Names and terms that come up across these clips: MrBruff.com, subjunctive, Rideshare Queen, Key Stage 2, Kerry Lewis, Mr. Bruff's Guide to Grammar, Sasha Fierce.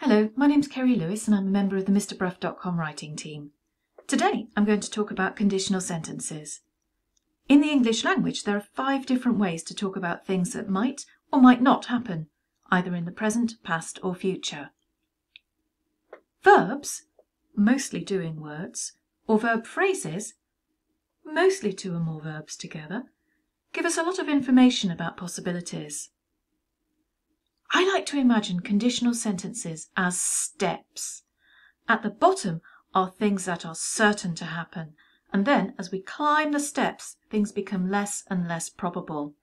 Hello, my name's Kerry Lewis and I'm a member of the MrBruff.com writing team. Today I'm going to talk about conditional sentences. In the English language there are 5 different ways to talk about things that might or might not happen, either in the present, past or future. Verbs, mostly doing words, or verb phrases, mostly 2 or more verbs together, give us a lot of information about possibilities. I like to imagine conditional sentences as steps. At the bottom are things that are certain to happen, and then as we climb the steps, things become less and less probable.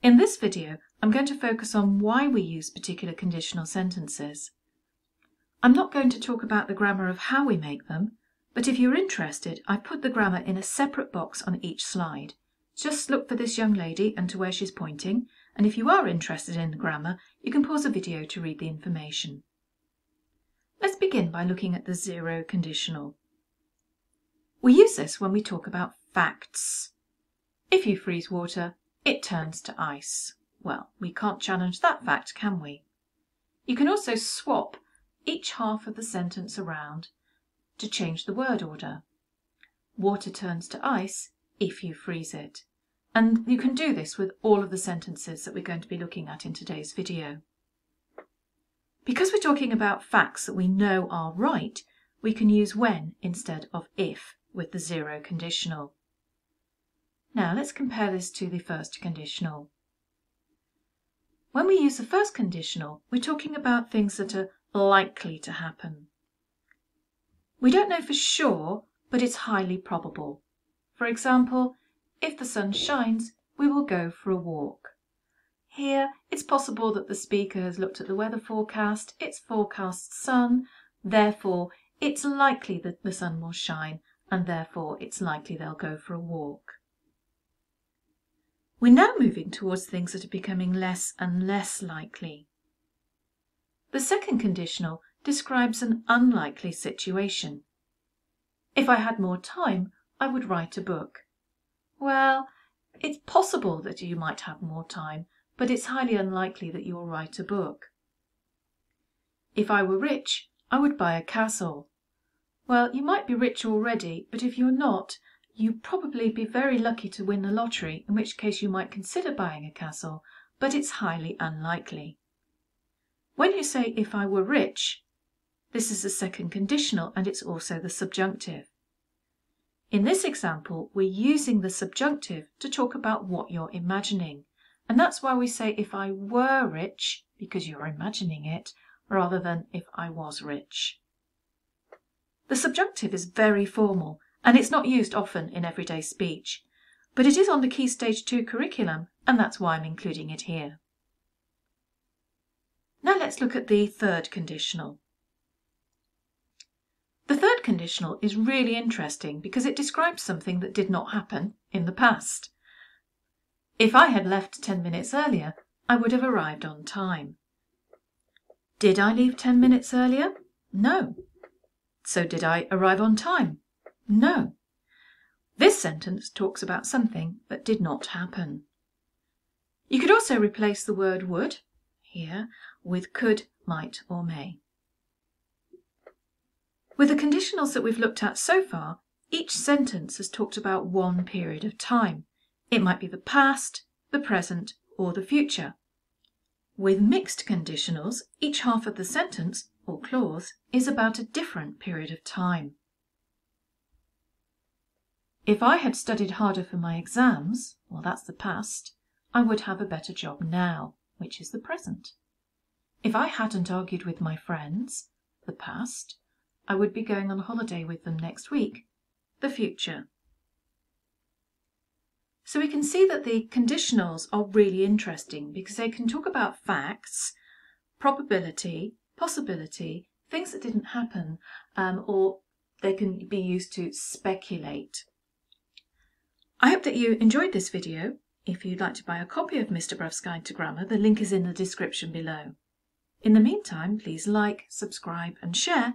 In this video, I'm going to focus on why we use particular conditional sentences. I'm not going to talk about the grammar of how we make them, but if you're interested, I've put the grammar in a separate box on each slide. Just look for this young lady and to where she's pointing, and if you are interested in the grammar, you can pause the video to read the information. Let's begin by looking at the 0 conditional. We use this when we talk about facts. If you freeze water, it turns to ice. Well, we can't challenge that fact, can we? You can also swap each half of the sentence around to change the word order. Water turns to ice if you freeze it. And you can do this with all of the sentences that we're going to be looking at in today's video. Because we're talking about facts that we know are right, we can use when instead of if with the 0 conditional. Now let's compare this to the first conditional. When we use the first conditional, we're talking about things that are likely to happen. We don't know for sure, but it's highly probable. For example, if the sun shines, we will go for a walk. Here, it's possible that the speaker has looked at the weather forecast, it's forecast sun, therefore it's likely that the sun will shine, and therefore it's likely they'll go for a walk. We're now moving towards things that are becoming less and less likely. The second conditional describes an unlikely situation. If I had more time, I would write a book. Well, it's possible that you might have more time, but it's highly unlikely that you'll write a book. If I were rich, I would buy a castle. Well, you might be rich already, but if you're not, you'd probably be very lucky to win the lottery, in which case you might consider buying a castle, but it's highly unlikely. When you say, if I were rich, this is the second conditional and it's also the subjunctive. In this example, we're using the subjunctive to talk about what you're imagining. And that's why we say if I were rich, because you're imagining it, rather than if I was rich. The subjunctive is very formal, and it's not used often in everyday speech. But it is on the Key Stage 2 curriculum, and that's why I'm including it here. Now let's look at the third conditional. The third conditional is really interesting because it describes something that did not happen in the past. If I had left 10 minutes earlier, I would have arrived on time. Did I leave 10 minutes earlier? No. So did I arrive on time? No. This sentence talks about something that did not happen. You could also replace the word would here with could, might or may. With the conditionals that we've looked at so far, each sentence has talked about one period of time. It might be the past, the present, or the future. With mixed conditionals, each half of the sentence, or clause, is about a different period of time. If I had studied harder for my exams, well that's the past, I would have a better job now, which is the present. If I hadn't argued with my friends, the past, I would be going on holiday with them next week, the future. So we can see that the conditionals are really interesting because they can talk about facts, probability, possibility, things that didn't happen, or they can be used to speculate. I hope that you enjoyed this video. If you'd like to buy a copy of Mr. Bruff's Guide to Grammar, the link is in the description below. In the meantime, please like, subscribe and share.